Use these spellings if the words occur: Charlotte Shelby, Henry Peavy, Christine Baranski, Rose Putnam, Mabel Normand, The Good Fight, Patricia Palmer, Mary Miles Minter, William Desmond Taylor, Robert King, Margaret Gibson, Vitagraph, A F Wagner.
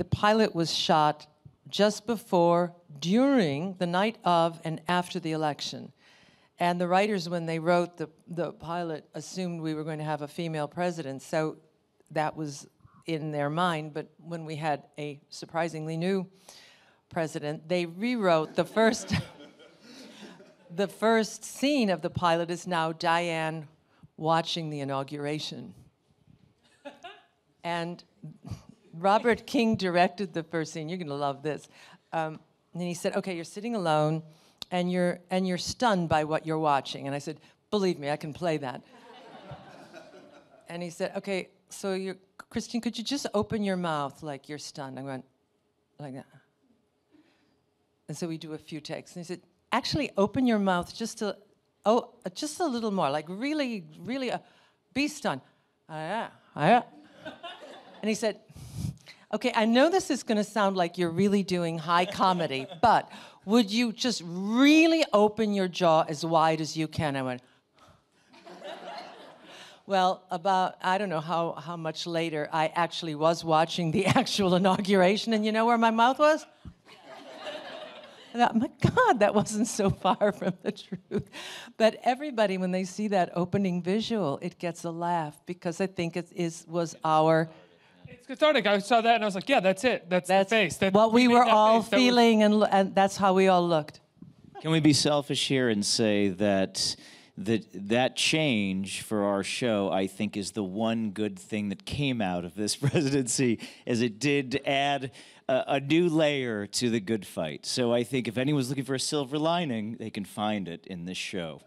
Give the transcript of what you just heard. the pilot was shot just before, during, the night of, and after the election. And the writers, when they wrote the pilot, assumed we were going to have a female president, so that was in their mind. But when we had a surprisingly new president, they rewrote the first, the first scene of the pilot is now Diane watching the inauguration. And Robert King directed the first scene. You're going to love this. And he said, okay, you're sitting alone, and you're stunned by what you're watching. And I said, believe me, I can play that. And he said, okay, so you're, Christine, could you just open your mouth like you're stunned? I went, like that. And so we do a few takes. And he said, actually, open your mouth just a little more, like really, really, be stunned. And he said, okay, I know this is going to sound like you're really doing high comedy, but would you just really open your jaw as wide as you can? I went, well, about, I don't know how much later, I actually was watching the actual inauguration, and you know where my mouth was? I thought, my God, that wasn't so far from the truth. But everybody, when they see that opening visual, it gets a laugh, because I think it was our... It's cathartic. I saw that and I was like, yeah, that's it. That's the face. That's what we were all feeling, and that's how we all looked. Can we be selfish here and say that that change for our show, I think, is the one good thing that came out of this presidency, as it did add a new layer to The Good Fight. So I think if anyone's looking for a silver lining, they can find it in this show.